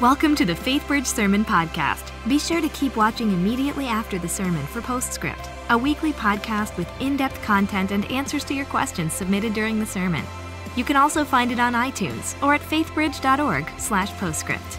Welcome to the FaithBridge Sermon Podcast. Be sure to keep watching immediately after the sermon for Postscript, a weekly podcast with in-depth content and answers to your questions submitted during the sermon. You can also find it on iTunes or at faithbridge.org/postscript.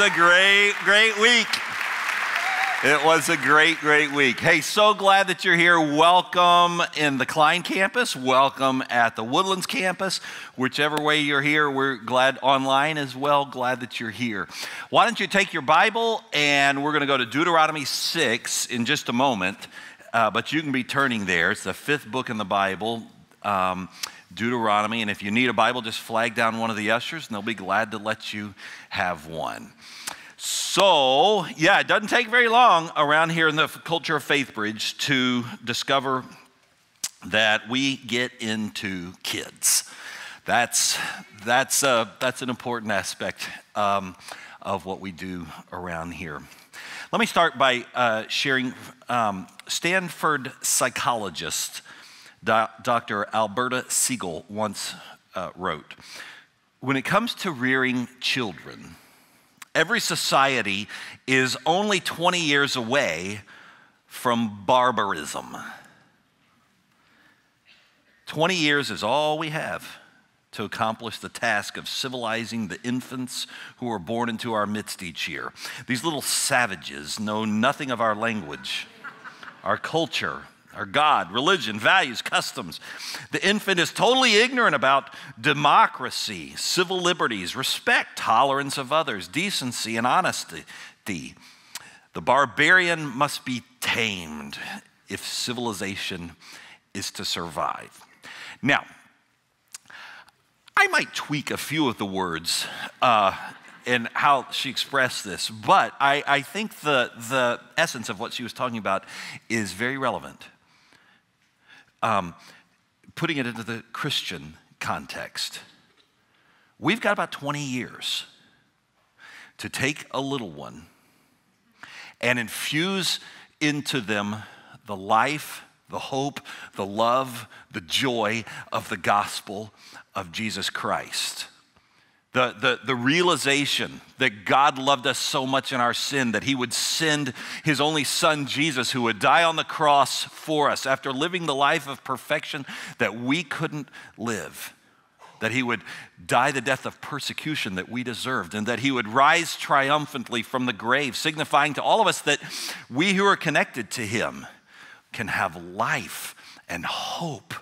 A great week. It was a great week. Hey, so glad that you're here. Welcome in the Klein campus. Welcome at the Woodlands campus. Whichever way you're here, we're glad online as well. Glad that you're here. Why don't you take your Bible, and we're going to go to Deuteronomy 6 in just a moment, but you can be turning there. It's the fifth book in the Bible, Deuteronomy, and if you need a Bible, just flag down one of the ushers, and they'll be glad to let you have one. So, yeah, it doesn't take very long around here in the culture of FaithBridge to discover that we get into kids. That's an important aspect of what we do around here. Let me start by sharing Stanford psychologist Dr. Alberta Siegel once wrote, "When it comes to rearing children, every society is only 20 years away from barbarism. 20 years is all we have to accomplish the task of civilizing the infants who are born into our midst each year. These little savages know nothing of our language, our culture, our God, religion, values, customs. The infant is totally ignorant about democracy, civil liberties, respect, tolerance of others, decency, and honesty. The barbarian must be tamed if civilization is to survive." Now, I might tweak a few of the words in how she expressed this, but I think the essence of what she was talking about is very relevant. Putting it into the Christian context, we've got about 20 years to take a little one and infuse into them the life, the hope, the love, the joy of the gospel of Jesus Christ. The realization that God loved us so much in our sin that he would send his only son, Jesus, who would die on the cross for us after living the life of perfection that we couldn't live, that he would die the death of persecution that we deserved, and that he would rise triumphantly from the grave, signifying to all of us that we who are connected to him can have life and hope,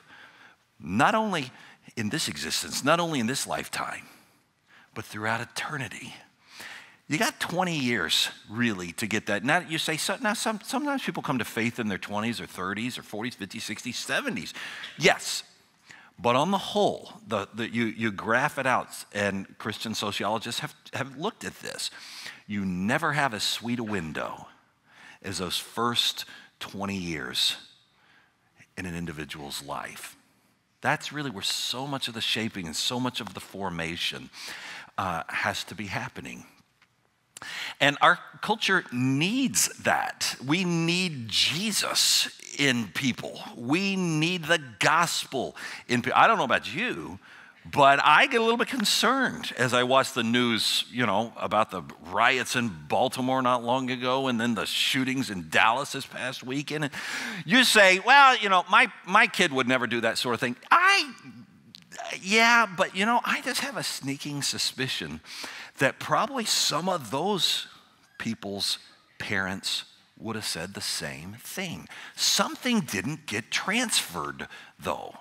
not only in this existence, not only in this lifetime, but throughout eternity. You got 20 years, really, to get that. Now, you say, so, now sometimes people come to faith in their 20s or 30s or 40s, 50s, 60s, 70s. Yes, but on the whole, you graph it out, and Christian sociologists have looked at this. You never have as sweet a window as those first 20 years in an individual's life. That's really where so much of the shaping and so much of the formation has to be happening. And our culture needs that. We need Jesus in people. We need the gospel in people. I don't know about you, but I get a little bit concerned as I watch the news, you know, about the riots in Baltimore not long ago and then the shootings in Dallas this past weekend. And you say, well, you know, my kid would never do that sort of thing. Yeah, but, you know, I just have a sneaking suspicion that probably some of those people's parents would have said the same thing. Something didn't get transferred, though.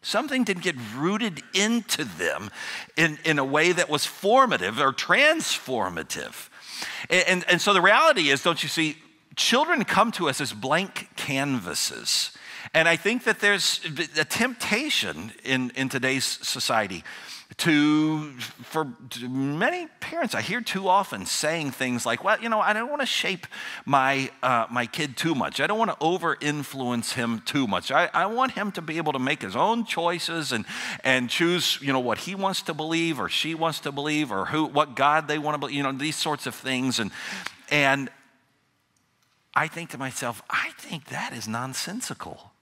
Something didn't get rooted into them in a way that was formative or transformative. And so the reality is, don't you see, children come to us as blank canvases. And I think that there's a temptation in today's society for many parents, I hear too often saying things like, well, you know, I don't want to shape my kid too much. I don't want to over-influence him too much. I want him to be able to make his own choices and choose, you know, what he wants to believe or she wants to believe or what God they want to believe, you know, these sorts of things. And I think to myself, I think that is nonsensical.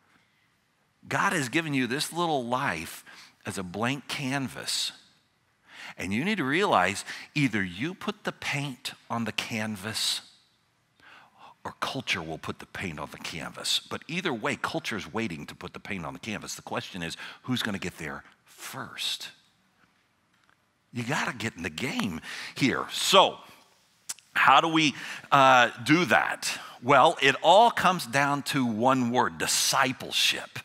God has given you this little life as a blank canvas. And you need to realize either you put the paint on the canvas or culture will put the paint on the canvas. But either way, culture is waiting to put the paint on the canvas. The question is, who's going to get there first? You got to get in the game here. So how do we do that? Well, it all comes down to one word: discipleship.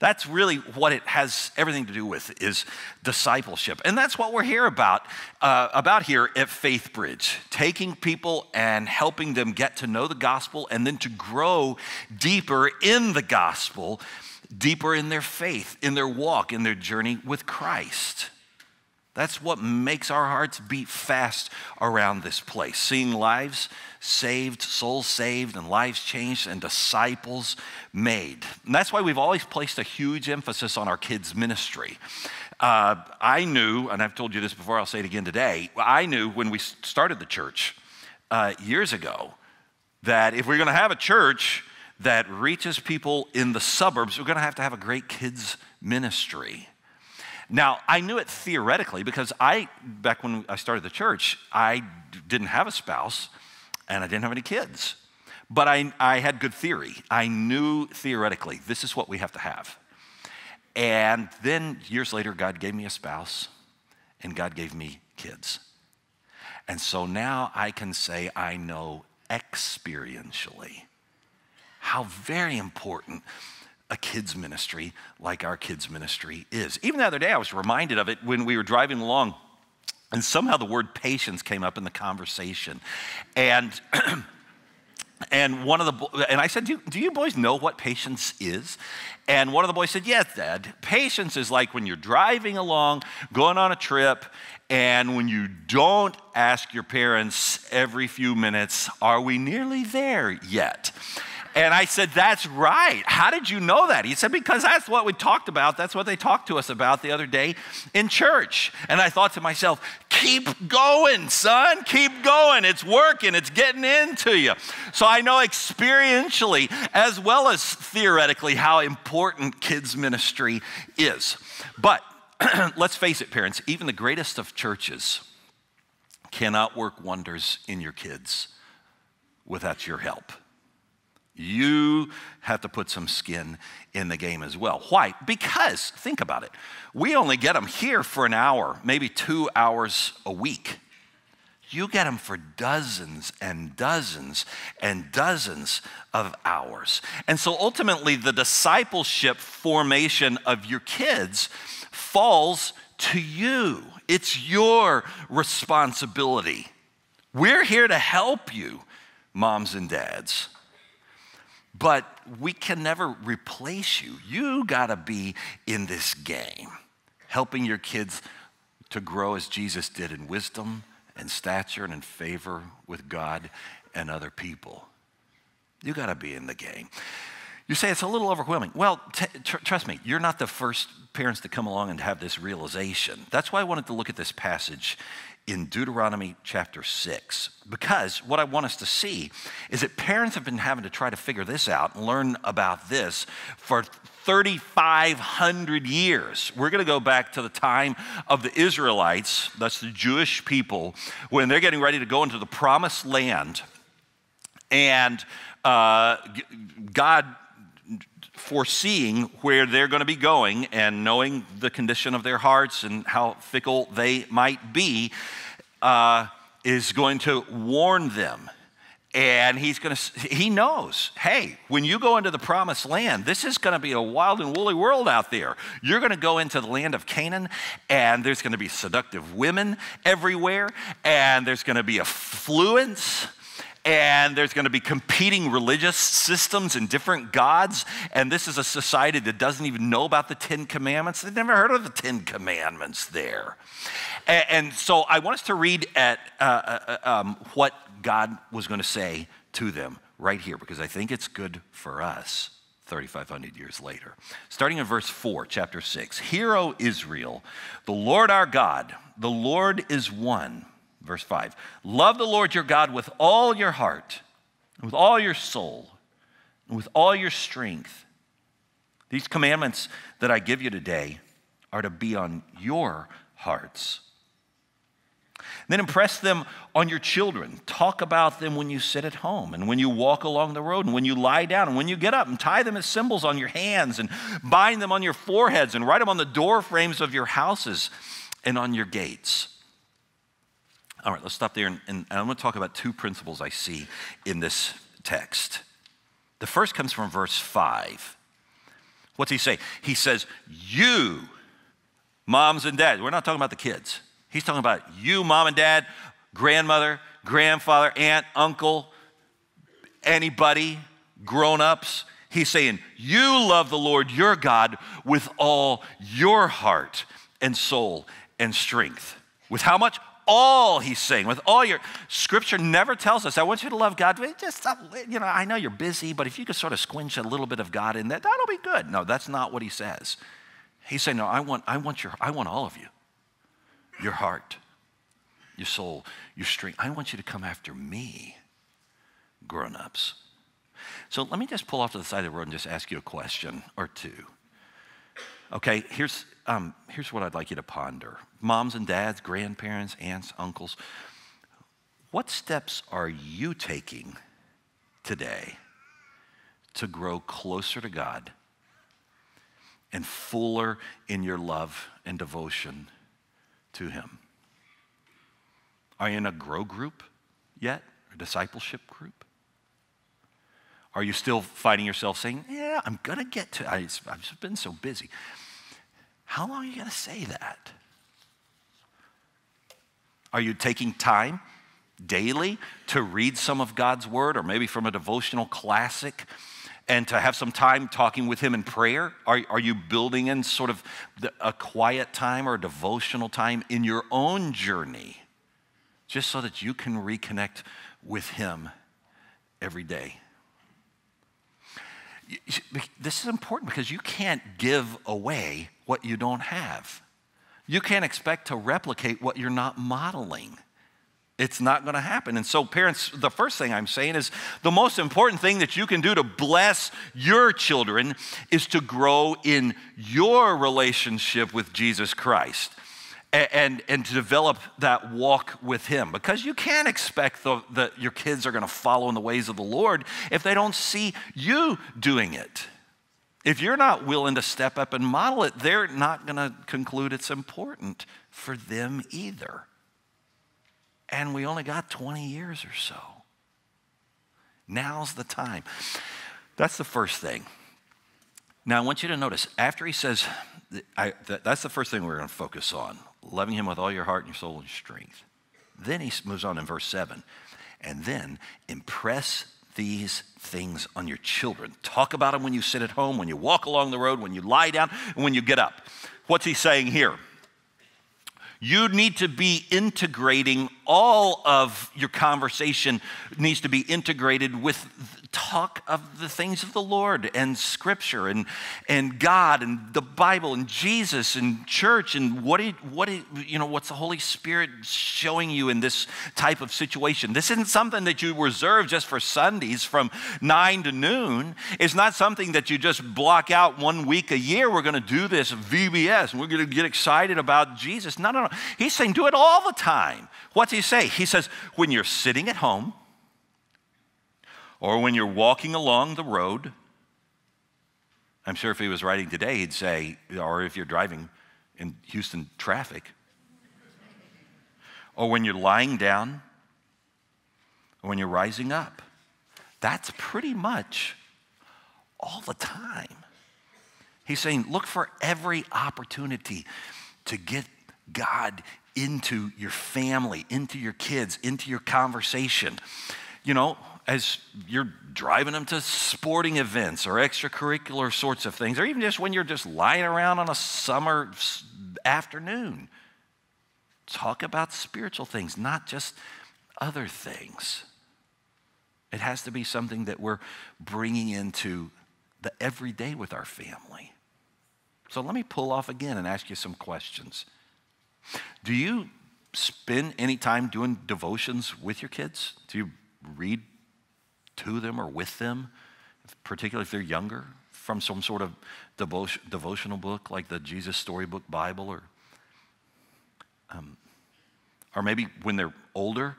That's really what it has everything to do with, is discipleship. And that's what we're here about here at FaithBridge, taking people and helping them get to know the gospel and then to grow deeper in the gospel, deeper in their faith, in their walk, in their journey with Christ. That's what makes our hearts beat fast around this place, seeing lives saved, souls saved, and lives changed, and disciples made. And that's why we've always placed a huge emphasis on our kids' ministry. I knew, and I've told you this before, I'll say it again today, I knew when we started the church years ago that if we're going to have a church that reaches people in the suburbs, we're going to have a great kids' ministry. Now, I knew it theoretically because back when I started the church, I didn't have a spouse, and I didn't have any kids, but I had good theory. I knew theoretically, this is what we have to have. And then years later, God gave me a spouse and God gave me kids. And so now I can say I know experientially how very important a kids ministry like our kids ministry is. Even the other day, I was reminded of it when we were driving along, and somehow the word patience came up in the conversation. And And I said, do you boys know what patience is? And one of the boys said, yes, Dad. Patience is like when you're driving along, going on a trip, and when you don't ask your parents every few minutes, are we nearly there yet? And I said, that's right. How did you know that? He said, because that's what we talked about. That's what they talked to us about the other day in church. And I thought to myself, keep going, son. Keep going. It's working. It's getting into you. So I know experientially as well as theoretically how important kids' ministry is. But let's face it, parents, even the greatest of churches cannot work wonders in your kids without your help. You have to put some skin in the game as well. Why? Because, think about it, we only get them here for an hour, maybe 2 hours a week. You get them for dozens and dozens and dozens of hours. And so ultimately, the discipleship formation of your kids falls to you. It's your responsibility. We're here to help you, moms and dads. But we can never replace you. You gotta be in this game, helping your kids to grow as Jesus did in wisdom and stature and in favor with God and other people. You gotta be in the game. You say it's a little overwhelming. Well, trust me, you're not the first parents to come along and have this realization. That's why I wanted to look at this passage in Deuteronomy chapter 6, because what I want us to see is that parents have been having to try to figure this out and learn about this for 3,500 years. We're gonna go back to the time of the Israelites, that's the Jewish people, when they're getting ready to go into the promised land, and God foreseeing where they're going to be going and knowing the condition of their hearts and how fickle they might be, is going to warn them. And he knows, hey, when you go into the promised land, this is going to be a wild and woolly world out there. You're going to go into the land of Canaan, and there's going to be seductive women everywhere, and there's going to be affluence, and there's going to be competing religious systems and different gods, and this is a society that doesn't even know about the Ten Commandments. They've never heard of the Ten Commandments there. And so I want us to read at what God was going to say to them right here, because I think it's good for us 3,500 years later. Starting in verse 4, chapter 6, "Hear, O Israel, the Lord our God, the Lord is one." Verse 5, "Love the Lord your God with all your heart, with all your soul, and with all your strength. These commandments that I give you today are to be on your hearts. Then impress them on your children. Talk about them when you sit at home and when you walk along the road and when you lie down and when you get up, and tie them as symbols on your hands and bind them on your foreheads and write them on the door frames of your houses and on your gates." All right, let's stop there, and I'm going to talk about two principles I see in this text. The first comes from verse 5. What's he say? He says, you, moms and dads. We're not talking about the kids. He's talking about you, mom and dad, grandmother, grandfather, aunt, uncle, anybody, grown-ups. He's saying, you love the Lord your God with all your heart and soul and strength. With how much? All, he's saying, with all your. Scripture never tells us, I want you to love God. Just, you know, I know you're busy, but if you could sort of squinch a little bit of God in that, that'll be good. No, that's not what he says. He's saying, no, I want all of you. Your heart, your soul, your strength. I want you to come after me, grown-ups. So let me just pull off to the side of the road and just ask you a question or two. Okay, here's what I'd like you to ponder. Moms and dads, grandparents, aunts, uncles, what steps are you taking today to grow closer to God and fuller in your love and devotion to him? Are you in a grow group yet, a discipleship group? Are you still finding yourself saying, yeah, I'm going to get to it. I've just been so busy. How long are you going to say that? Are you taking time daily to read some of God's word, or maybe from a devotional classic, and to have some time talking with him in prayer? Are you building in sort of a quiet time or a devotional time in your own journey, just so that you can reconnect with him every day? This is important because you can't give away what you don't have. You can't expect to replicate what you're not modeling. It's not going to happen. And so parents, the first thing I'm saying is the most important thing that you can do to bless your children is to grow in your relationship with Jesus Christ and to develop that walk with him. Because you can't expect that your kids are going to follow in the ways of the Lord if they don't see you doing it. If you're not willing to step up and model it, they're not going to conclude it's important for them either. And we only got 20 years or so. Now's the time. That's the first thing. Now, I want you to notice, after he says, that's the first thing we're going to focus on, loving him with all your heart and your soul and your strength. Then he moves on in verse 7. And then impress these things on your children. Talk about them when you sit at home, when you walk along the road, when you lie down, and when you get up. What's he saying here? You need to be integrating, all of your conversation needs to be integrated with talk of the things of the Lord and Scripture and God and the Bible and Jesus and church and what's the Holy Spirit showing you in this type of situation. This isn't something that you reserve just for Sundays from 9 to noon. It's not something that you just block out one week a year. We're going to do this VBS and we're going to get excited about Jesus. No, no, no. He's saying do it all the time. What's he say? He says when you're sitting at home, or when you're walking along the road. I'm sure if he was writing today, he'd say, or if you're driving in Houston traffic, or when you're lying down, or when you're rising up. That's pretty much all the time. He's saying, look for every opportunity to get God into your family, into your kids, into your conversation. You know, as you're driving them to sporting events or extracurricular sorts of things, or even just when you're just lying around on a summer afternoon. Talk about spiritual things, not just other things. It has to be something that we're bringing into the everyday with our family. So let me pull off again and ask you some questions. Do you spend any time doing devotions with your kids? Do you read to them or with them, particularly if they're younger, from some sort of devotional book like the Jesus Storybook Bible, or maybe when they're older,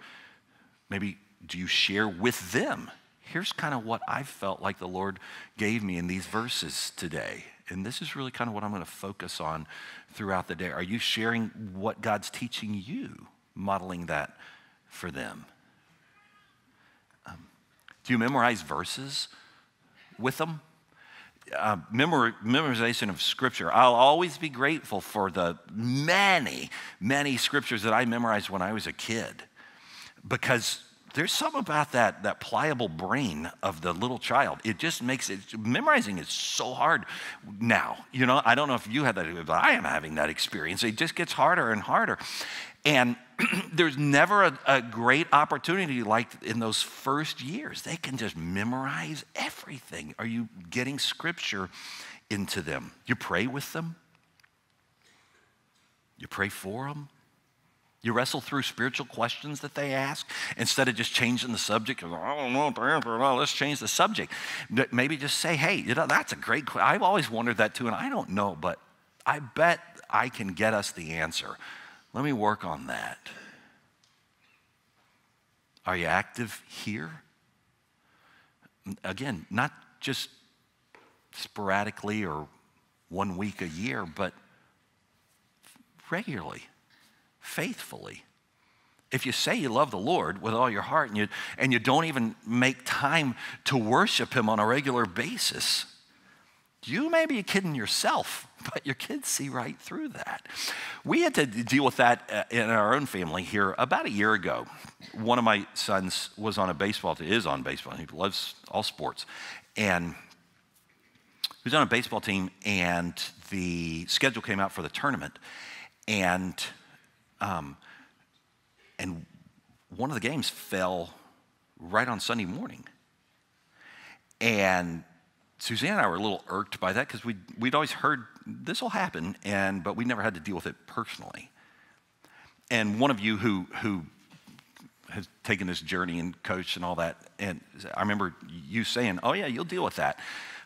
maybe do you share with them? Here's kind of what I felt like the Lord gave me in these verses today. And this is really kind of what I'm going to focus on throughout the day. Are you sharing what God's teaching you, modeling that for them? Do you memorize verses with them? Memorization of Scripture. I'll always be grateful for the many, many Scriptures that I memorized when I was a kid, because there's something about that pliable brain of the little child. It just makes it, memorizing is so hard now. You know, I don't know if you had that, but I am having that experience. It just gets harder and harder. And there's never a great opportunity like in those first years. They can just memorize everything. Are you getting Scripture into them? You pray with them? You pray for them? You wrestle through spiritual questions that they ask instead of just changing the subject. I don't know, let's change the subject. Maybe just say, hey, you know, that's a great question. I've always wondered that too, and I don't know, but I bet I can get us the answer. Let me work on that. Are you active here? Again, not just sporadically or one week a year, but regularly. Faithfully. If you say you love the Lord with all your heart and you don't even make time to worship him on a regular basis, You may be kidding yourself, but your kids see right through that. We had to deal with that in our own family here about a year ago. One of my sons was on a baseball team, is on baseball, he loves all sports, and he was on a baseball team, and the schedule came out for the tournament, and one of the games fell right on Sunday morning. And Suzanne and I were a little irked by that because we'd always heard this will happen, but we never had to deal with it personally. And one of you who has taken this journey and coached and all that, and I remember you saying, "Oh yeah, you'll deal with that."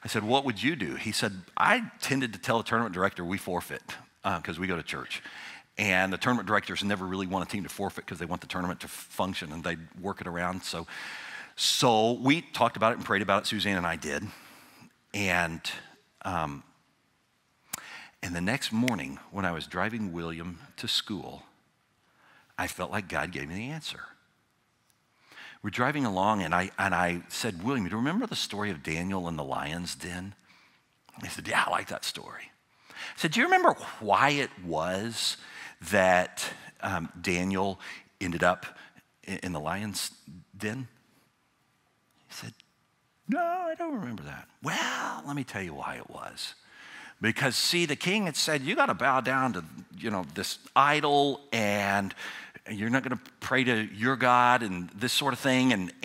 I said, "What would you do?" He said, "I tended to tell the tournament director we forfeit because we go to church. And the tournament directors never really want a team to forfeit because they want the tournament to function and they work it around." So we talked about it and prayed about it, Suzanne and I did. And the next morning when I was driving William to school, I felt like God gave me the answer. We're driving along and I said, "William, do you remember the story of Daniel and the lion's den?" He said, "Yeah, I like that story." I said, "Do you remember why it was that Daniel ended up in the lion's den?" He said, "No, I don't remember that." "Well, let me tell you why it was. Because see, the king had said, you gotta bow down to this idol and you're not gonna pray to your God and this sort of thing." And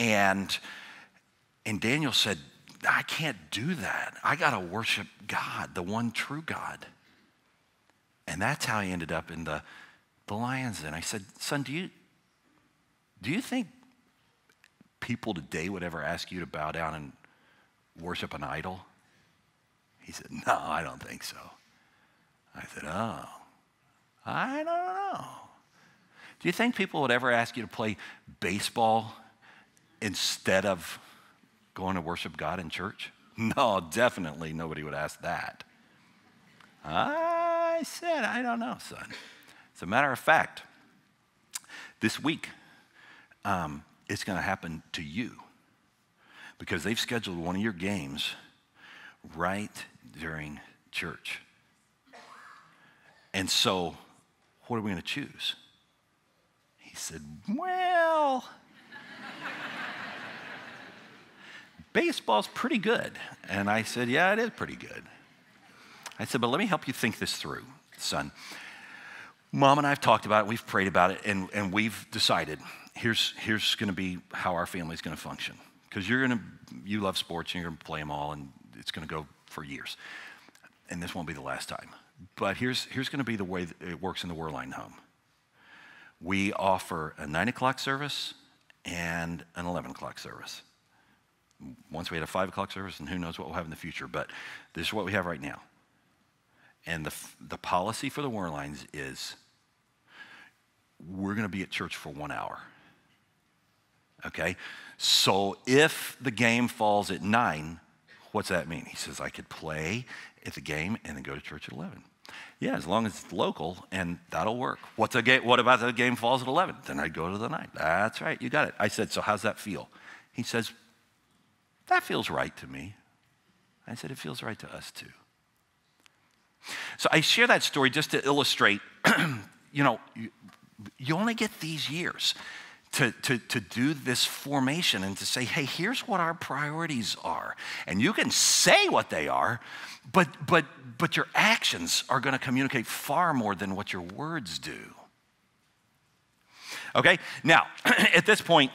Daniel said, "I can't do that. I gotta worship God, the one true God." And that's how he ended up in the lion's den. I said, "Son, do you think people today would ever ask you to bow down and worship an idol?" He said, "No, I don't think so." I said, "Oh, I don't know. Do you think people would ever ask you to play baseball instead of going to worship God in church?" "No, definitely nobody would ask that." I said, "I don't know, son." As a matter of fact, this week, it's gonna happen to you because they've scheduled one of your games right during church. And so, what are we gonna choose? He said, "Well, baseball's pretty good." And I said, "Yeah, it is pretty good." I said, "But let me help you think this through, son. Mom and I have talked about it, we've prayed about it, and we've decided here's gonna be how our family's gonna function. Because you love sports and you're gonna play them all and it's gonna go for years. And this won't be the last time. But here's gonna be the way that it works in the Werlein home. We offer a 9 o'clock service and an 11 o'clock service. Once we had a 5 o'clock service, and who knows what we'll have in the future, but this is what we have right now. And the policy for the Werleins is we're gonna be at church for 1 hour, okay? So if the game falls at 9, what's that mean?" He says, "I could play at the game and then go to church at 11. "Yeah, as long as it's local, and that'll work. What about the game falls at 11? Then I'd go to the 9. "That's right, you got it." I said, "So how's that feel?" He says, "That feels right to me." I said, "It feels right to us too." So I share that story just to illustrate, you only get these years to do this formation and to say, "Hey, here's what our priorities are." And you can say what they are, but your actions are gonna communicate far more than what your words do. Okay, now, at this point,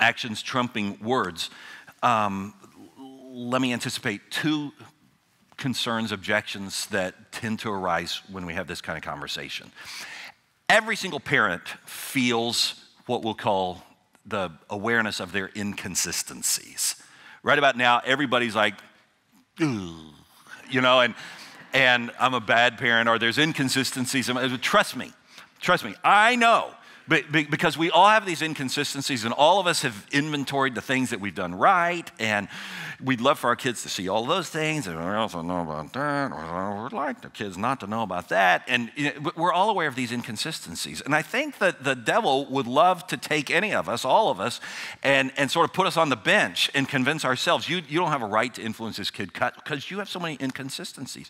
actions trumping words, let me anticipate two concerns, objections that tend to arise when we have this kind of conversation. Every single parent feels what we'll call the awareness of their inconsistencies. Right about now, everybody's like, "Ugh," and I'm a bad parent, or there's inconsistencies. Trust me, I know. Because we all have these inconsistencies, and all of us have inventoried the things that we've done right, and we'd love for our kids to see all those things, and I also know about that, or we'd like the kids not to know about that, and we're all aware of these inconsistencies. And I think that the devil would love to take any of us, all of us, and sort of put us on the bench and convince ourselves, you don't have a right to influence this kid because you have so many inconsistencies.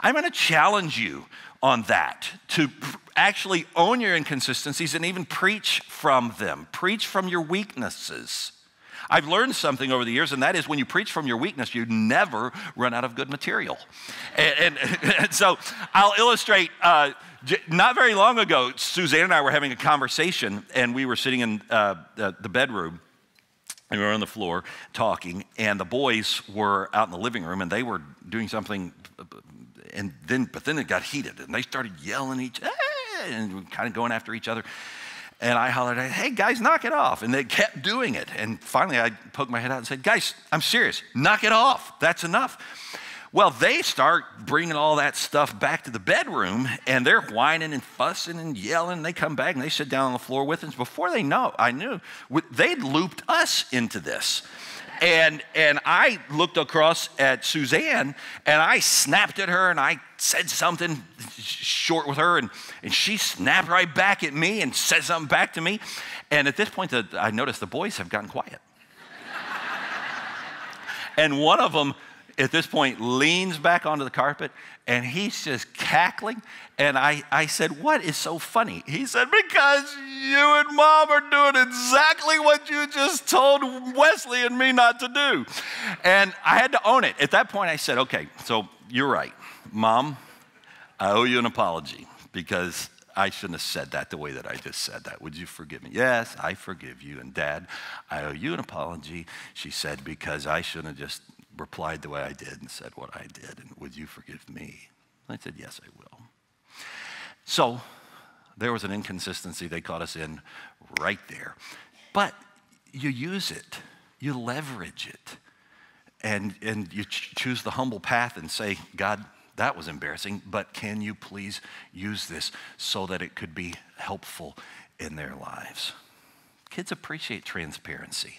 I'm going to challenge you on that, to actually own your inconsistencies and even preach from them. Preach from your weaknesses. I've learned something over the years, and that is when you preach from your weakness, you never run out of good material. And so I'll illustrate, not very long ago, Suzanne and I were having a conversation, and we were sitting in the bedroom, and we were on the floor talking, and the boys were out in the living room, and they were doing something, but then it got heated, and they started yelling and kind of going after each other. And I hollered, hey, guys, knock it off. And they kept doing it. And finally, I poked my head out and said, guys, I'm serious. Knock it off. That's enough. Well, they start bringing all that stuff back to the bedroom, and they're whining and fussing and yelling. They come back, and they sit down on the floor with us. Before they know, I knew, they'd looped us into this. And I looked across at Suzanne, and I snapped at her, and I said something short with her, and she snapped right back at me and said something back to me. And at this point, I noticed the boys have gotten quiet. And one of them, at this point, leans back onto the carpet, and he's just cackling. And I said, what is so funny? He said, because you and Mom are doing exactly what you just told Wesley and me not to do. And I had to own it. At that point, I said, okay, so you're right. Mom, I owe you an apology because I shouldn't have said that the way that I just said that. Would you forgive me? Yes, I forgive you. And Dad, I owe you an apology, she said, because I shouldn't have just replied the way I did and said what I did, and would you forgive me? I said, yes, I will. So there was an inconsistency they caught us in right there. But you use it, you leverage it, and you choose the humble path and say, God, that was embarrassing, but can you please use this so that it could be helpful in their lives? Kids appreciate transparency.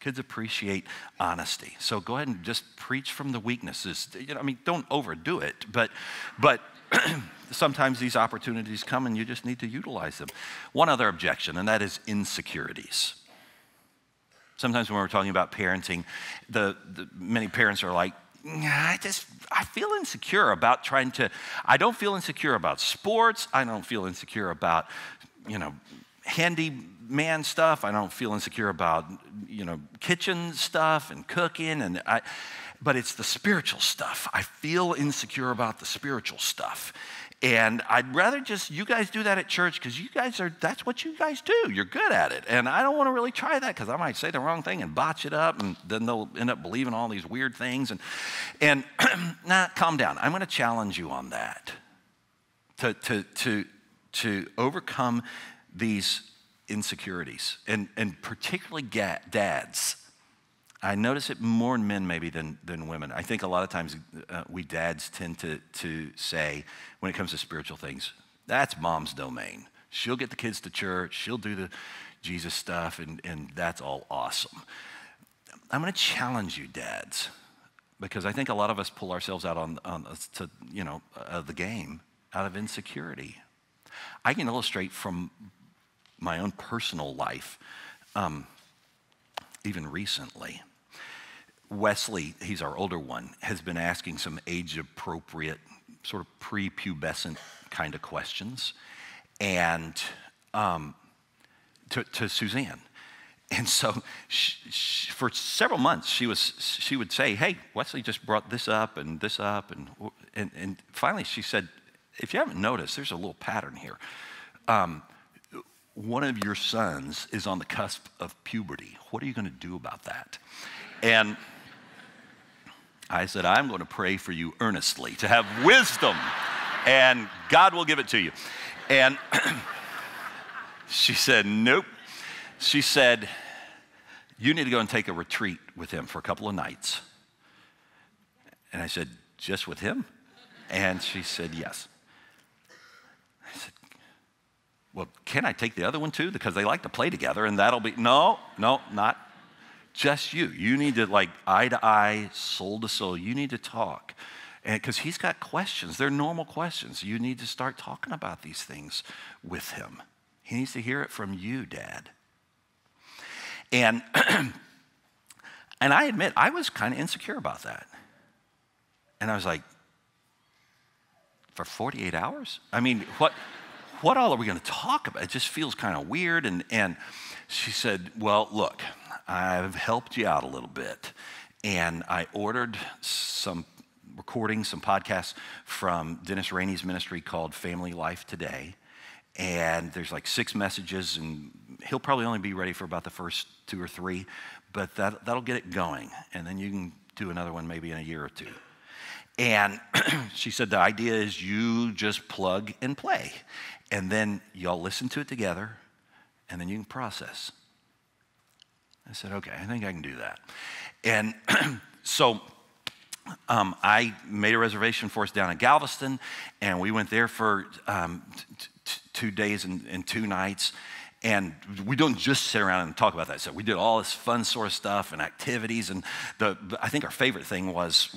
Kids appreciate honesty. So go ahead and just preach from the weaknesses. You know, I mean, don't overdo it, but sometimes these opportunities come and you just need to utilize them. One other objection, and that is insecurities. Sometimes when we're talking about parenting, many parents are like, I feel insecure about I don't feel insecure about sports. I don't feel insecure about, handyman stuff. I don't feel insecure about, kitchen stuff and cooking. But it's the spiritual stuff. I feel insecure about the spiritual stuff. And I'd rather you guys do that at church because that's what you guys do. You're good at it. And I don't want to really try that because I might say the wrong thing and botch it up, and then they'll end up believing all these weird things. And nah, calm down. I'm going to challenge you on that to overcome these insecurities, and particularly dads. I notice it more in men maybe than women. I think a lot of times we dads tend to say, when it comes to spiritual things, that's Mom's domain. She'll get the kids to church, she'll do the Jesus stuff, and that's all awesome. I'm gonna challenge you, dads, because I think a lot of us pull ourselves out of the game, out of insecurity. I can illustrate from my own personal life, even recently. Wesley, he's our older one, has been asking some age-appropriate, sort of prepubescent kind of questions, and to Suzanne. And so for several months, she would say, hey, Wesley just brought this up, and finally she said, if you haven't noticed, there's a little pattern here. One of your sons is on the cusp of puberty. What are you going to do about that? And I said, I'm going to pray for you earnestly to have wisdom, and God will give it to you. And she said, nope. She said, you need to go and take a retreat with him for a couple of nights. And I said, just with him? And she said, yes. well, can I take the other one too? Because they like to play together and that'll be, no, not just you. You need to like eye to eye, soul to soul. You need to talk. And because he's got questions. They're normal questions. You need to start talking about these things with him. He needs to hear it from you, Dad. And, and I admit, I was kind of insecure about that. And I was like, for 48 hours? I mean, what all are we going to talk about? It just feels kind of weird. And she said, well, look, I've helped you out a little bit. And I ordered some recordings, some podcasts from Dennis Rainey's ministry called Family Life Today. And there's like 6 messages, and he'll probably only be ready for about the first 2 or 3, but that'll get it going. And then you can do another one maybe in a year or two. And she said, the idea is you just plug and play. And then y'all listen to it together, and then you can process. I said, okay, I think I can do that. And so I made a reservation for us down in Galveston, and we went there for 2 days and 2 nights. And we don't just sit around and talk about that. So we did all this fun sort of stuff and activities. And I think our favorite thing was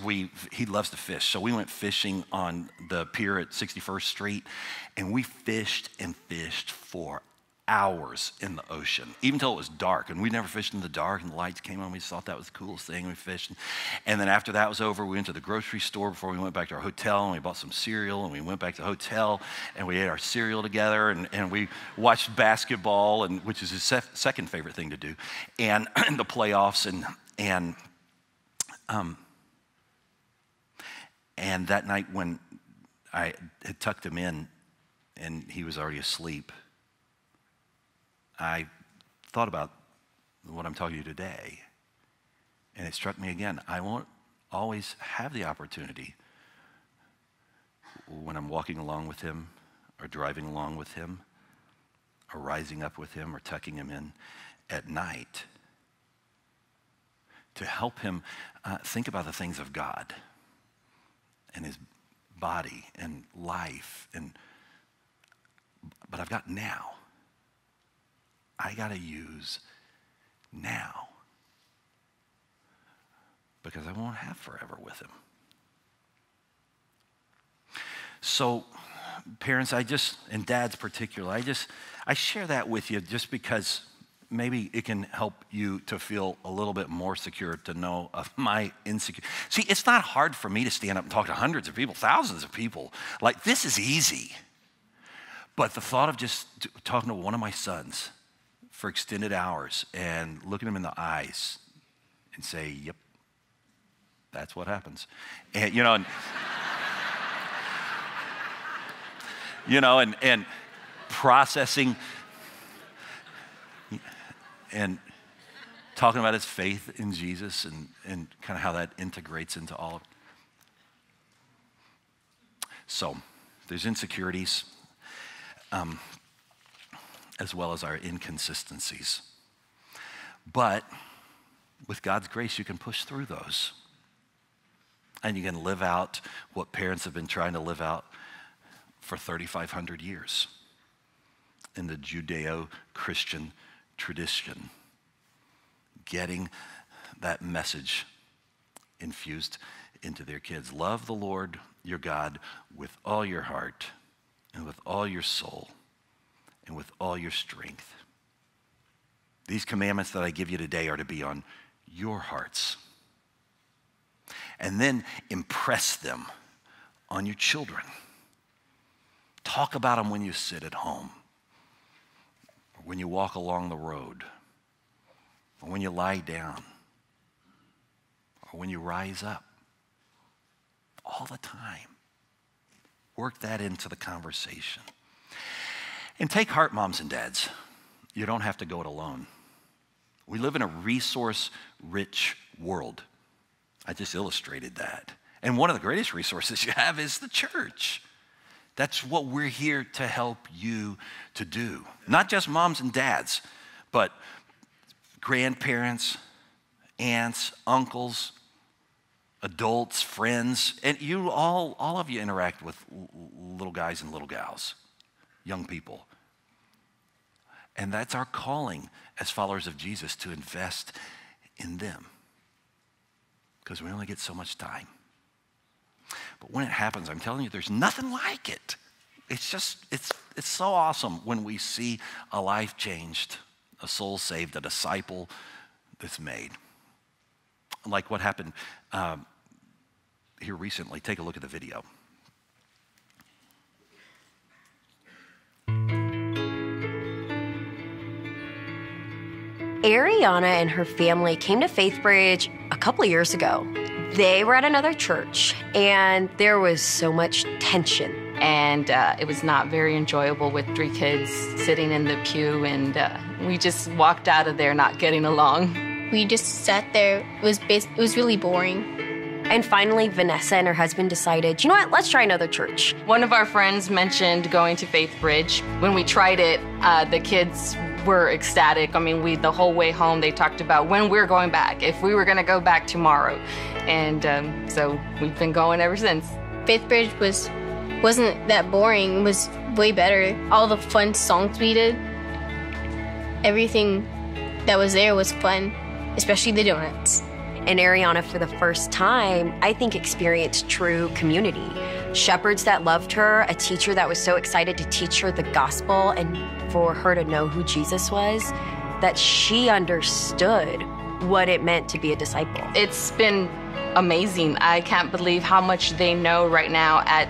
he loves to fish. So we went fishing on the pier at 61st Street. And we fished and fished for hours in the ocean, even till it was dark. And we never fished in the dark. And the lights came on. We thought that was the coolest thing. We fished. And then after that was over, we went to the grocery store before we went back to our hotel. And we bought some cereal. And we went back to the hotel. And we ate our cereal together. And we watched basketball, and which is his second favorite thing to do, and the playoffs. And that night when I had tucked him in and he was already asleep, I thought about what I'm telling you today, and it struck me again. I won't always have the opportunity when I'm walking along with him or driving along with him or rising up with him or tucking him in at night to help him think about the things of God and his body and life. But I've got now. I got to use now because I won't have forever with him. So parents, and dads particularly, I share that with you just because maybe it can help you to feel a little bit more secure to know of my insecurity. See, it's not hard for me to stand up and talk to hundreds of people, thousands of people. Like, this is easy. But the thought of just talking to one of my sons for extended hours and looking them in the eyes and say, yep, that's what happens. And, you know, and, you know, and processing and talking about his faith in Jesus and kind of how that integrates into all of it. So there's insecurities. As well as our inconsistencies. But with God's grace, you can push through those. And you can live out what parents have been trying to live out for 3,500 years in the Judeo-Christian tradition, getting that message infused into their kids. Love the Lord your God with all your heart and with all your soul and with all your strength. These commandments that I give you today are to be on your hearts. And then impress them on your children. Talk about them when you sit at home, or when you walk along the road, or when you lie down, or when you rise up. All the time. Work that into the conversation. And take heart, moms and dads. You don't have to go it alone. We live in a resource-rich world. I just illustrated that. And one of the greatest resources you have is the church. That's what we're here to help you to do. Not just moms and dads, but grandparents, aunts, uncles, adults, friends. And you all of you interact with little guys and little gals. Young people, And that's our calling as followers of Jesus, to invest in them. Because we only get so much time. But when it happens, I'm telling you, there's nothing like it. It's just, it's so awesome when we see a life changed, a soul saved, a disciple that's made. Like what happened here recently. Take a look at the video. Ariana and her family came to FaithBridge a couple of years ago. They were at another church, and there was so much tension. And it was not very enjoyable with three kids sitting in the pew, and we just walked out of there not getting along. We just sat there. It was really boring. And finally, Vanessa and her husband decided, you know what, let's try another church. One of our friends mentioned going to FaithBridge. When we tried it, the kids were ecstatic. I mean, the whole way home, they talked about when we're going back, if we were going to go back tomorrow. And so we've been going ever since. FaithBridge wasn't that boring. It was way better. All the fun songs we did, everything that was there was fun, especially the donuts. And Ariana, for the first time, I think experienced true community. Shepherds that loved her, a teacher that was so excited to teach her the gospel and for her to know who Jesus was, that she understood what it meant to be a disciple. It's been amazing. I can't believe how much they know right now at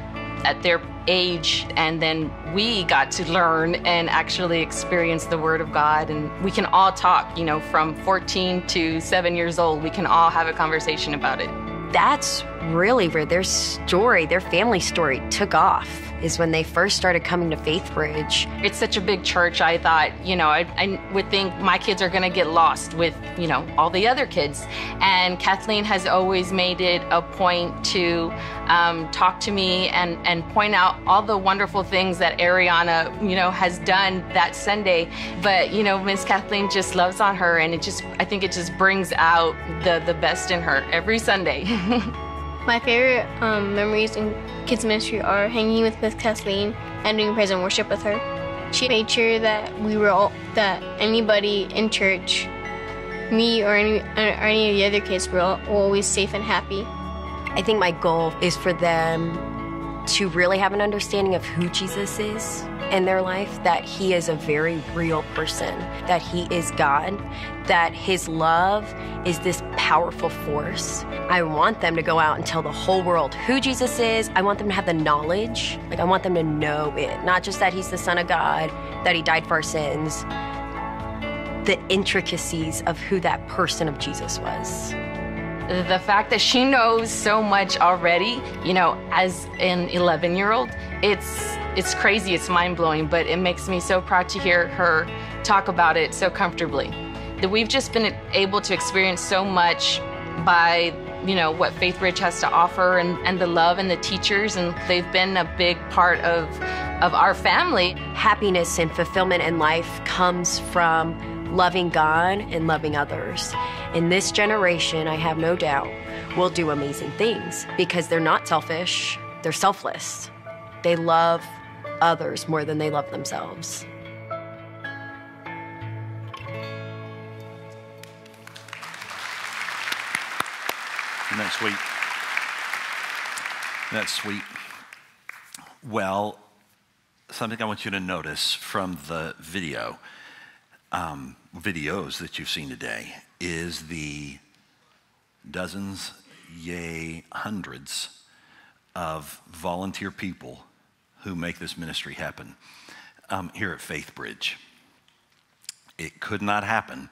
their age, and then we got to learn and actually experience the Word of God, and we can all talk, you know, from 14 to 7 years old, we can all have a conversation about it. That's really where their story, their family story, took off, is when they first started coming to FaithBridge. It's such a big church, I thought, you know, I would think my kids are gonna get lost with, you know, all the other kids. And Kathleen has always made it a point to talk to me and point out all the wonderful things that Ariana, you know, has done that Sunday. But, you know, Miss Kathleen just loves on her, and I think it just brings out the best in her every Sunday. My favorite memories in kids ministry are hanging with Miss Kathleen and doing praise and worship with her. She made sure that that anybody in church, me or any of the other kids, were always safe and happy. I think my goal is for them to really have an understanding of who Jesus is in their life, that he is a very real person, that he is God, that his love is this powerful force. I want them to go out and tell the whole world who Jesus is. I want them to have the knowledge. Like, I want them to know it, not just that he's the Son of God, that he died for our sins, the intricacies of who that person of Jesus was. The fact that she knows so much already, you know, as an 11-year-old, it's crazy, it's mind-blowing, but it makes me so proud to hear her talk about it so comfortably. That we've just been able to experience so much by, you know, what FaithBridge has to offer, and the love and the teachers, and they've been a big part of our family. Happiness and fulfillment in life comes from loving God and loving others. And this generation, I have no doubt, will do amazing things because they're not selfish, they're selfless. They love others more than they love themselves. Isn't that sweet? That's sweet. Well, something I want you to notice from the video, videos that you've seen today, is the dozens, yay, hundreds of volunteer people who make this ministry happen here at FaithBridge. It could not happen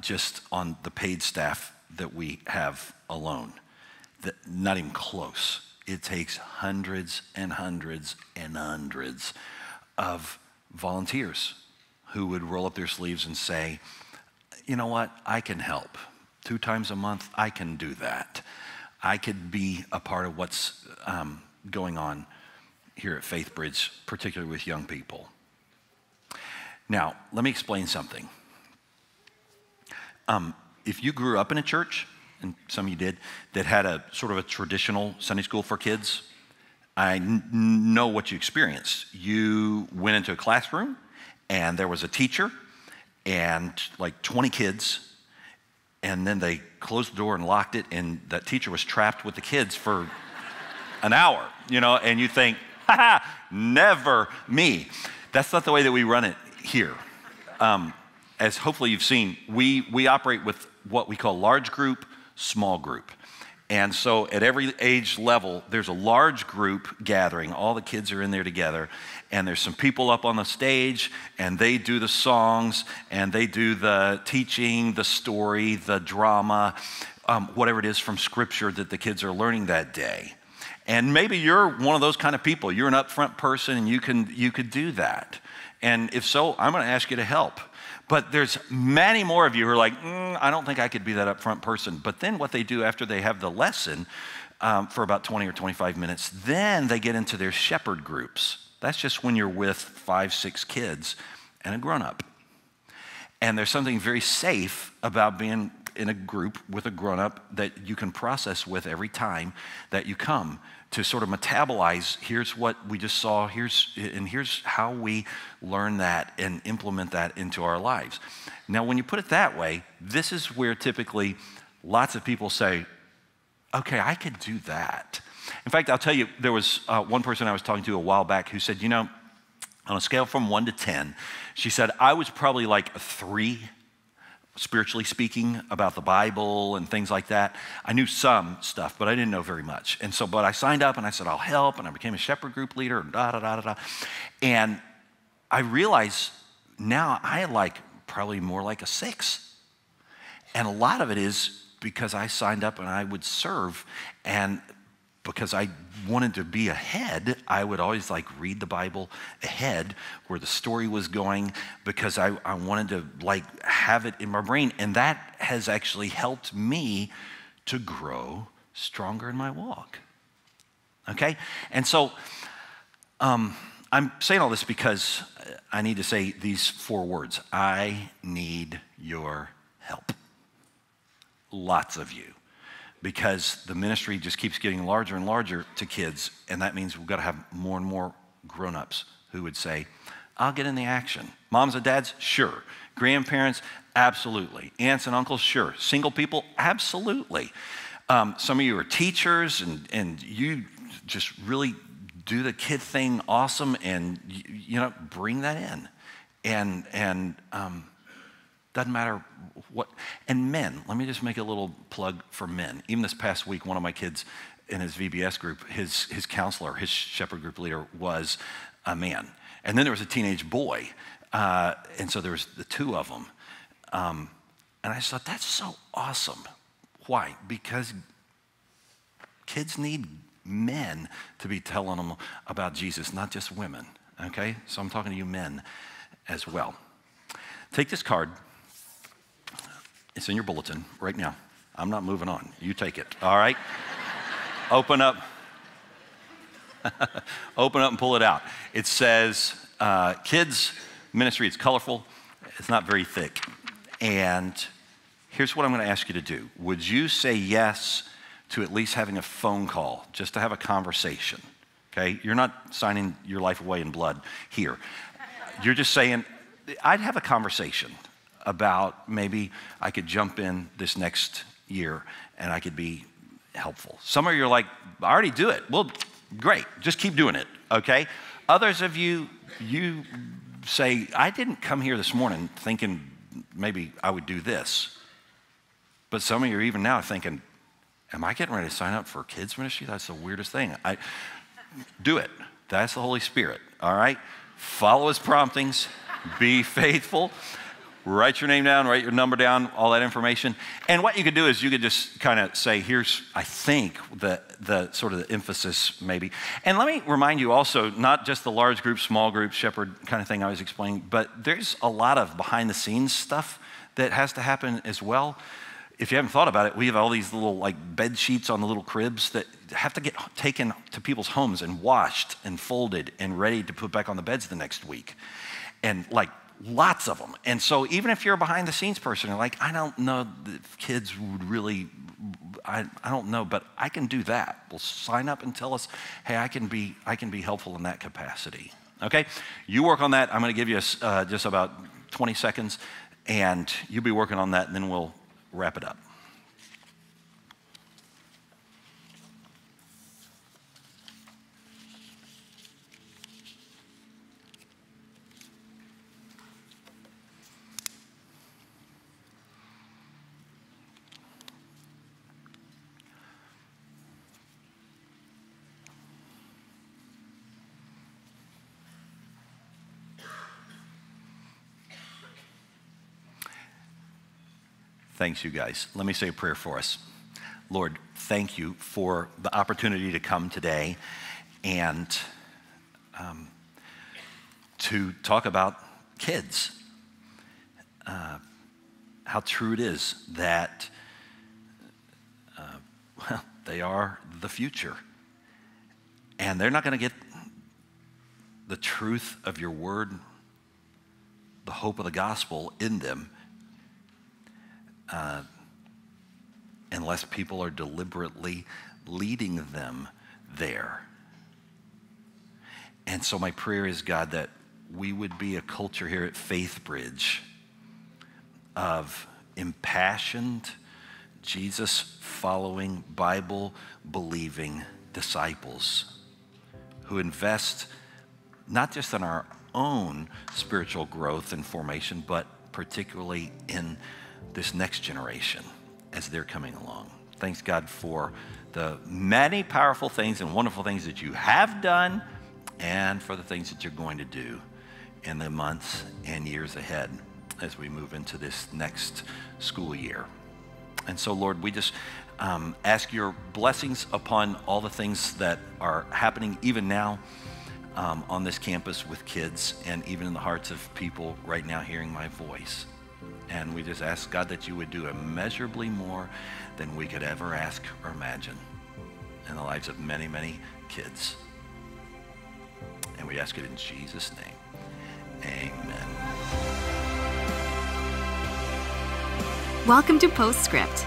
just on the paid staff that we have alone. Not even close. It takes hundreds and hundreds and hundreds of volunteers who would roll up their sleeves and say, you know what, I can help. 2 times a month, I can do that. I could be a part of what's going on here at FaithBridge, particularly with young people. Now, let me explain something. If you grew up in a church, and some of you did, that had a sort of a traditional Sunday school for kids, I know what you experienced. You went into a classroom, And there was a teacher and like 20 kids. And then they closed the door and locked it, and that teacher was trapped with the kids for an hour, you know, and you think, never me. That's not the way that we run it here. As hopefully you've seen, we operate with what we call large group, small group. And so at every age level, there's a large group gathering. All the kids are in there together, and there's some people up on the stage, and they do the songs, and they do the teaching, the story, the drama, whatever it is from Scripture that the kids are learning that day. And maybe you're one of those kind of people. You're an upfront person, and you could do that. And if so, I'm going to ask you to help. But there's many more of you who are like, I don't think I could be that upfront person. But then what they do after they have the lesson for about 20 or 25 minutes, then they get into their shepherd groups. That's just when you're with 5, 6 kids and a grown-up. And there's something very safe about being in a group with a grown-up that you can process with every time that you come to sort of metabolize, here's what we just saw, here's how we learn that and implement that into our lives. Now, when you put it that way, this is where typically lots of people say, okay, I could do that. In fact, I'll tell you, there was one person I was talking to a while back who said, you know, on a scale from 1 to 10, she said, I was probably like a 3, spiritually speaking, about the Bible and things like that. I knew some stuff, but I didn't know very much. And so, but I signed up and I said, I'll help. And I became a shepherd group leader and And I realized now I like probably more like a 6. And a lot of it is because I signed up and I would serve. And because I wanted to be ahead, I would always like read the Bible ahead where the story was going because I wanted to like have it in my brain. And that has actually helped me to grow stronger in my walk, okay? And so I'm saying all this because I need to say these 4 words. I need your help, lots of you. Because the ministry just keeps getting larger and larger to kids, and that means we've got to have more and more grown-ups who would say, I'll get in the action. Moms and dads, sure. Grandparents, absolutely. Aunts and uncles, sure. Single people, absolutely. Some of you are teachers, and you just really do the kid thing awesome, and you know, bring that in. And doesn't matter what, and men, let me just make a little plug for men. Even this past week, one of my kids in his VBS group, his counselor, his shepherd group leader was a man. And then there was a teenage boy. And so there was the 2 of them. And I just thought, that's so awesome. Why? Because kids need men to be telling them about Jesus, not just women, okay? So I'm talking to you men as well. Take this card. It's in your bulletin right now. I'm not moving on. You take it, all right? Open up. Open up and pull it out. It says, kids ministry. It's colorful. It's not very thick. And here's what I'm going to ask you to do. Would you say yes to at least having a phone call, just to have a conversation, okay? You're not signing your life away in blood here. You're just saying, I'd have a conversation about maybe I could jump in this next year and I could be helpful. Some of you are like, I already do it. Well, great, just keep doing it, okay? Others of you, you say, I didn't come here this morning thinking maybe I would do this. But some of you are even now thinking, am I getting ready to sign up for kids ministry? That's the weirdest thing. Do it. That's the Holy Spirit, all right? Follow his promptings. Be faithful. Write your name down, write your number down, all that information. And what you could do is you could just kind of say, here's, I think, the sort of the emphasis maybe. And let me remind you also, not just the large group, small group, shepherd kind of thing I was explaining, but there's a lot of behind the scenes stuff that has to happen as well. If you haven't thought about it, we have all these little like bed sheets on the little cribs that have to get taken to people's homes and washed and folded and ready to put back on the beds the next week. And like lots of them. And so even if you're a behind the scenes person, you're like, I don't know if kids would really, I don't know, but I can do that. Well, sign up and tell us, hey, I can be helpful in that capacity, okay? You work on that. I'm going to give you just about 20 seconds, and you'll be working on that, and then we'll wrap it up. Thanks, you guys. Let me say a prayer for us. Lord, thank you for the opportunity to come today and to talk about kids. How true it is that they are the future. And they're not going to get the truth of your word, the hope of the gospel in them, unless people are deliberately leading them there. And so my prayer is, God, that we would be a culture here at FaithBridge of impassioned, Jesus-following, Bible-believing disciples who invest not just in our own spiritual growth and formation, but particularly in this next generation as they're coming along. Thanks, God, for the many powerful things and wonderful things that you have done and for the things that you're going to do in the months and years ahead as we move into this next school year. And so, Lord, we just ask your blessings upon all the things that are happening even now on this campus with kids and even in the hearts of people right now hearing my voice. And we just ask, God, that you would do immeasurably more than we could ever ask or imagine in the lives of many, many kids. And we ask it in Jesus' name. Amen. Welcome to Postscript.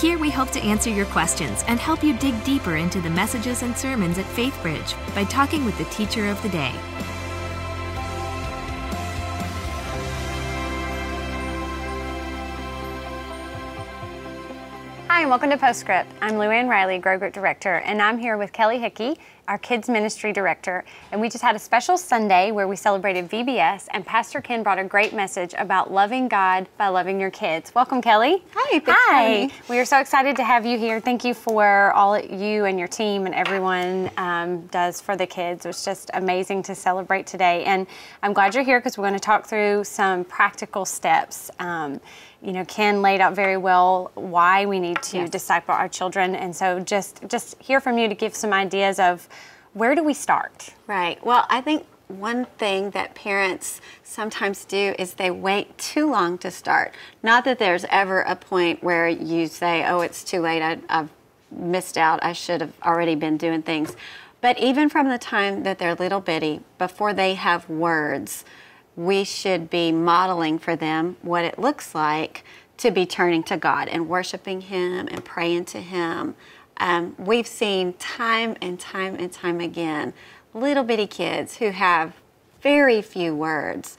Here we hope to answer your questions and help you dig deeper into the messages and sermons at FaithBridge by talking with the teacher of the day. Hi, welcome to Postscript. I'm Lou Ann Riley, Grow Group Director, and I'm here with Kelly Hickey, our Kids Ministry Director, and we just had a special Sunday where we celebrated VBS, and Pastor Ken brought a great message about loving God by loving your kids. Welcome, Kelly. Hi, thanks for having me. We are so excited to have you here. Thank you for all that you and your team and everyone does for the kids. It was just amazing to celebrate today, and I'm glad you're here because we're going to talk through some practical steps. You know, Ken laid out very well why we need to disciple our children. And so just hear from you to give some ideas of where do we start? Right. Well, I think one thing that parents sometimes do is they wait too long to start. Not that there's ever a point where you say, oh, it's too late. I've missed out. I should have already been doing things. But even from the time that they're little bitty, before they have words, we should be modeling for them what it looks like to be turning to God and worshiping Him and praying to Him. We've seen time and time and time again, little bitty kids who have very few words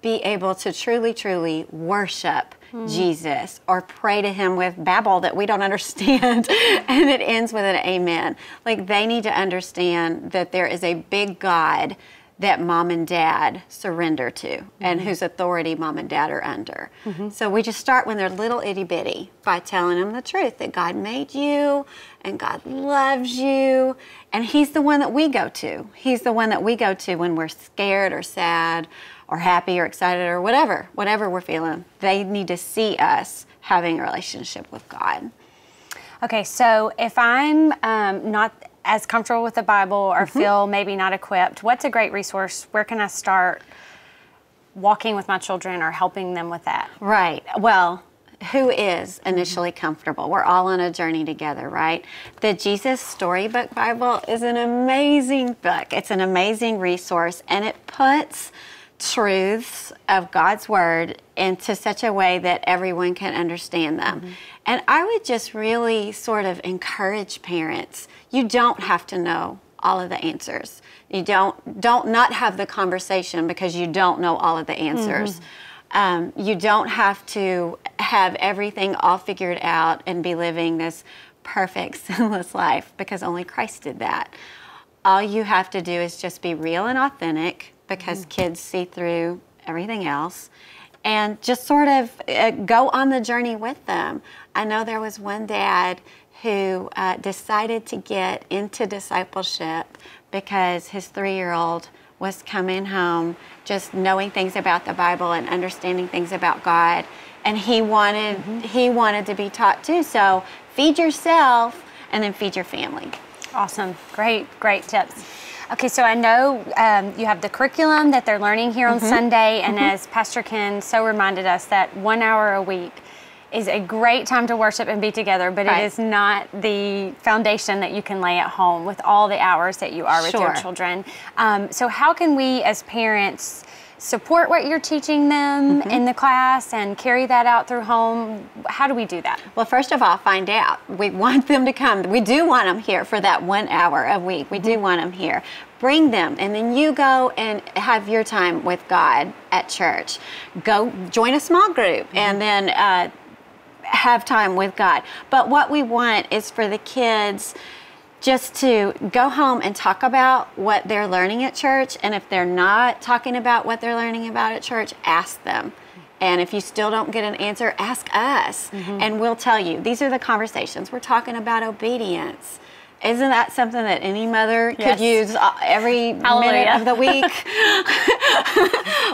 be able to truly, truly worship Jesus or pray to Him with babble that we don't understand and it ends with an amen. Like, they need to understand that there is a big God that mom and dad surrender to, and whose authority mom and dad are under. So we just start when they're little itty bitty by telling them the truth that God made you and God loves you and He's the one that we go to. He's the one that we go to when we're scared or sad or happy or excited or whatever, whatever we're feeling. They need to see us having a relationship with God. Okay, so if I'm not as comfortable with the Bible or feel maybe not equipped, what's a great resource? Where can I start walking with my children or helping them with that? Right. Well, who is initially comfortable? We're all on a journey together, right? The Jesus Storybook Bible is an amazing book. It's an amazing resource, and it puts truths of God's Word into such a way that everyone can understand them. And I would just really sort of encourage parents, you don't have to know all of the answers. You don't not have the conversation because you don't know all of the answers. Mm-hmm. You don't have to have everything all figured out and be living this perfect, sinless life, because only Christ did that. All you have to do is just be real and authentic, because mm-hmm. kids see through everything else, and just sort of go on the journey with them. I know there was one dad who decided to get into discipleship because his 3-year-old was coming home just knowing things about the Bible and understanding things about God, and he wanted to be taught too. So feed yourself and then feed your family. Awesome. Great, great tips. Okay, so I know you have the curriculum that they're learning here on Sunday, and as Pastor Ken so reminded us, that 1 hour a week is a great time to worship and be together, but it is not the foundation that you can lay at home with all the hours that you are with your children. So how can we as parents support what you're teaching them in the class and carry that out through home? How do we do that? Well, first of all, find out. We want them to come. We do want them here for that 1 hour a week. We do want them here. Bring them, and then you go and have your time with God at church. Go join a small group and then have time with God. But what we want is for the kids just to go home and talk about what they're learning at church, and if they're not talking about what they're learning about at church, ask them. And if you still don't get an answer, ask us, and we'll tell you. These are the conversations. We're talking about obedience. Isn't that something that any mother could use every minute of the week?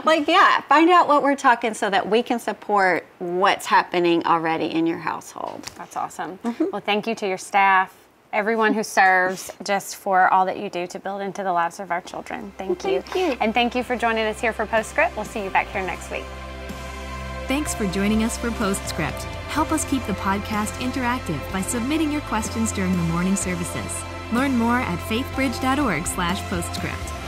Like, yeah, find out what we're talking so that we can support what's happening already in your household. That's awesome. Well, thank you to your staff, everyone who serves, just for all that you do to build into the lives of our children. Thank you. And thank you for joining us here for Postscript. We'll see you back here next week. Thanks for joining us for Postscript. Help us keep the podcast interactive by submitting your questions during the morning services. Learn more at faithbridge.org/postscript.